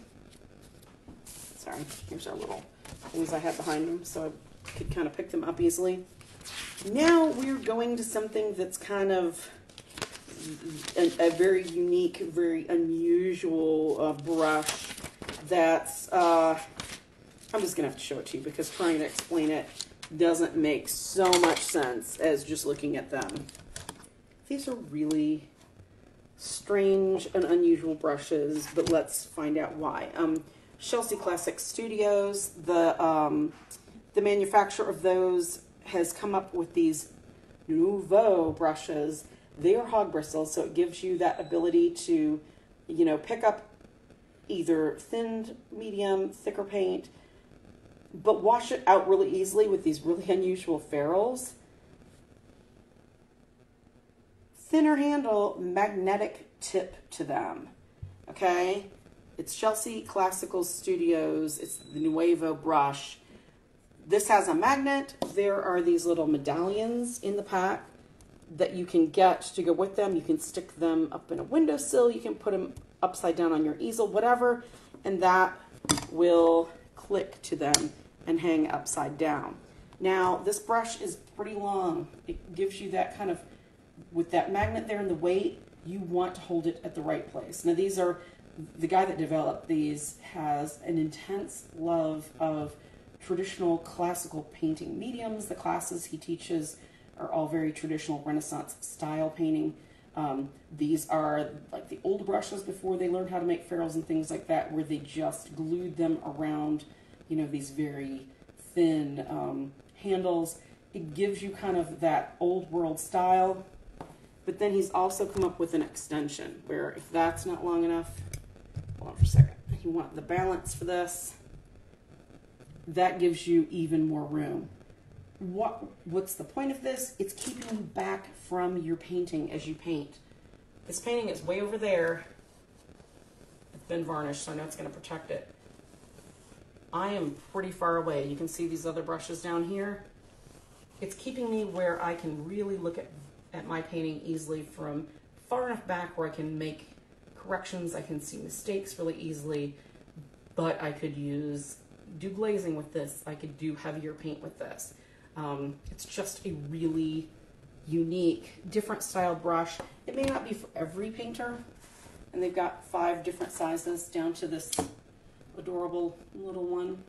sorry, here's our little things I had behind them so I could kind of pick them up easily. Now we're going to something that's kind of a, a very unique, very unusual uh, brush that's, uh, I'm just going to have to show it to you because trying to explain it doesn't make so much sense as just looking at them. These are really strange and unusual brushes, but let's find out why. Um, Chelsea Classic Studios, the um, the manufacturer of those, has come up with these Nouveau brushes, they are hog bristles, so it gives you that ability to, you know, pick up either thinned, medium, thicker paint, but wash it out really easily with these really unusual ferrules. Thinner handle, magnetic tip to them, okay? It's Chelsea Classical Studios. It's the Nuevo brush. This has a magnet. There are these little medallions in the pack that you can get to go with them. You can stick them up in a windowsill. You can put them upside down on your easel, whatever, and that will click to them and hang upside down. Now, this brush is pretty long. It gives you that kind of, with that magnet there and the weight, you want to hold it at the right place. Now, these are, the guy that developed these has an intense love of traditional classical painting mediums. The classes he teaches are all very traditional Renaissance style painting. Um, these are like the old brushes before they learned how to make ferrules and things like that, where they just glued them around, you know, these very thin um, handles. It gives you kind of that old world style. But then he's also come up with an extension where if that's not long enough, hold on for a second, you want the balance for this, that gives you even more room. What, what's the point of this? It's keeping you back from your painting as you paint. This painting is way over there. It's been varnished, so I know it's going to protect it. I am pretty far away. You can see these other brushes down here. It's keeping me where I can really look at, at my painting easily from far enough back where I can make corrections. I can see mistakes really easily, but I could use do glazing with this. I could do heavier paint with this. Um, it's just a really unique, different style brush. It may not be for every painter, and they've got five different sizes down to this adorable little one.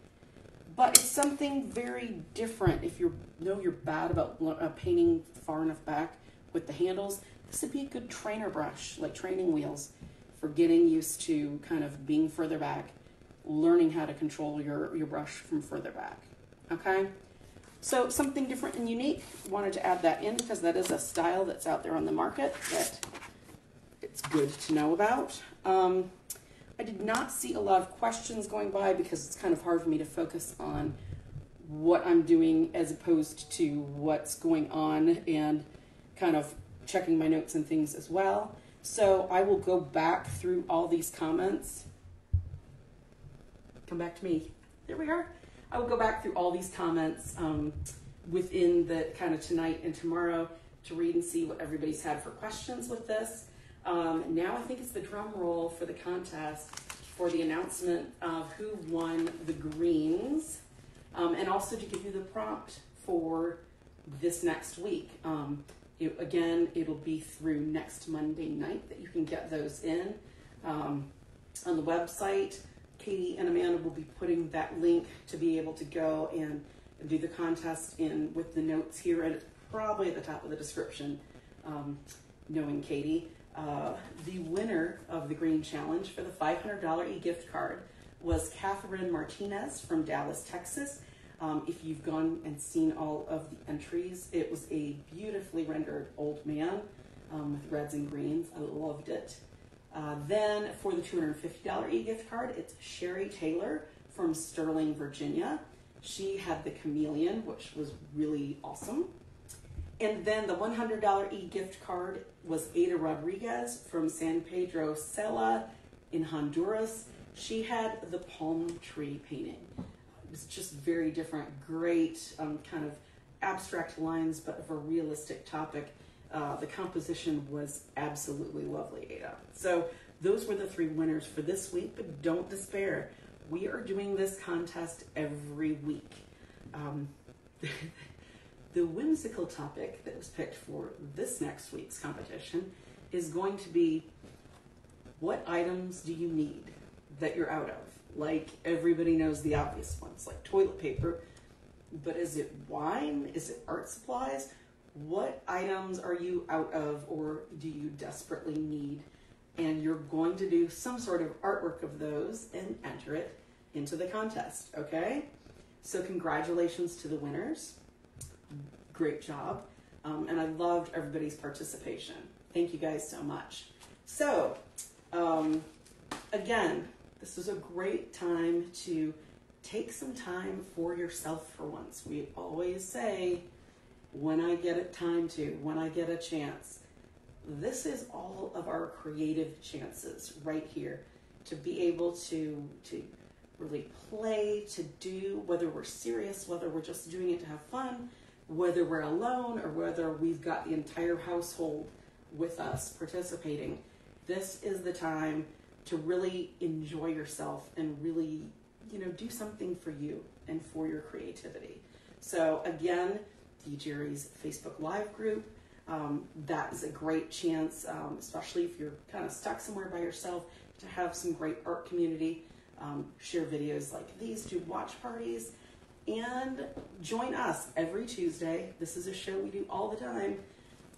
But it's something very different. If you know you're bad about uh, painting far enough back with the handles, this would be a good trainer brush, like training wheels, for getting used to kind of being further back, learning how to control your, your brush from further back, okay? So something different and unique. Wanted to add that in because that is a style that's out there on the market that it's good to know about. Um, I did not see a lot of questions going by because it's kind of hard for me to focus on what I'm doing as opposed to what's going on and kind of checking my notes and things as well. So I will go back through all these comments. Come back to me. There we are. I will go back through all these comments um, within the kind of tonight and tomorrow to read and see what everybody's had for questions with this. Um, now I think it's the drum roll for the contest for the announcement of who won the greens, um, and also to give you the prompt for this next week. Um, it, again, it'll be through next Monday night that you can get those in um, on the website. Katie and Amanda will be putting that link to be able to go and do the contest in with the notes here, and it's probably at the top of the description, um, knowing Katie. Uh, the winner of the Green Challenge for the five hundred dollar e-gift card was Catherine Martinez from Dallas, Texas. Um, if you've gone and seen all of the entries, it was a beautifully rendered old man um, with reds and greens. I loved it. Uh, then for the two hundred fifty dollar e-gift card, it's Sherry Taylor from Sterling, Virginia. She had the chameleon, which was really awesome. And then the one hundred dollar e-gift card was Ada Rodriguez from San Pedro Sela in Honduras. She had the palm tree painting. It was just very different, great um, kind of abstract lines, but of a realistic topic. Uh, the composition was absolutely lovely, Ada. So those were the three winners for this week, but don't despair. We are doing this contest every week. Um, the whimsical topic that was picked for this next week's competition is going to be, what items do you need that you're out of? Like, everybody knows the obvious ones, like toilet paper, but is it wine? Is it art supplies? What items are you out of or do you desperately need? And you're going to do some sort of artwork of those and enter it into the contest, okay? So congratulations to the winners. Great job. Um, and I loved everybody's participation. Thank you guys so much. So, um, again, this was a great time to take some time for yourself for once. We always say, when I get a time to, when I get a chance. This is all of our creative chances right here, to be able to, to really play, to do, whether we're serious, whether we're just doing it to have fun, whether we're alone or whether we've got the entire household with us participating. This is the time to really enjoy yourself and really, you know, do something for you and for your creativity. So again, the Jerry's Facebook Live group, um, that is a great chance, um, especially if you're kind of stuck somewhere by yourself, to have some great art community, um, share videos like these, do watch parties, and join us every Tuesday. This is a show we do all the time.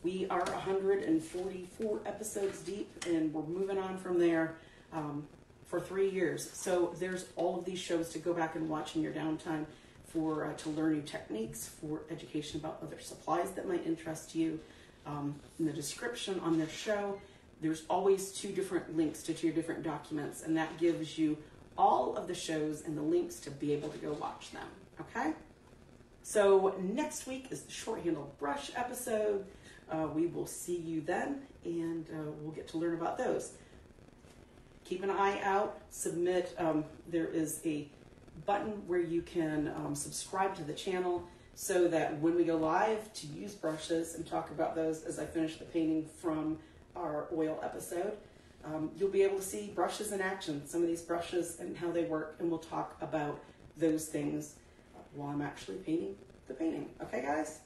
We are one hundred forty-four episodes deep, and we're moving on from there um, for three years. So there's all of these shows to go back and watch in your downtime, for uh, to learn new techniques, for education about other supplies that might interest you. Um, in the description on this show, there's always two different links to two different documents, and that gives you all of the shows and the links to be able to go watch them, okay? So next week is the short-handled brush episode. Uh, we will see you then, and uh, we'll get to learn about those. Keep an eye out, submit. Um, there is a button where you can um, subscribe to the channel so that when we go live, to use brushes and talk about those as I finish the painting from our oil episode. Um, you'll be able to see brushes in action, some of these brushes and how they work, and we'll talk about those things while I'm actually painting the painting. Okay, guys?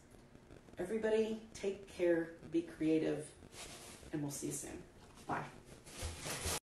Everybody, take care, be creative, and we'll see you soon. Bye.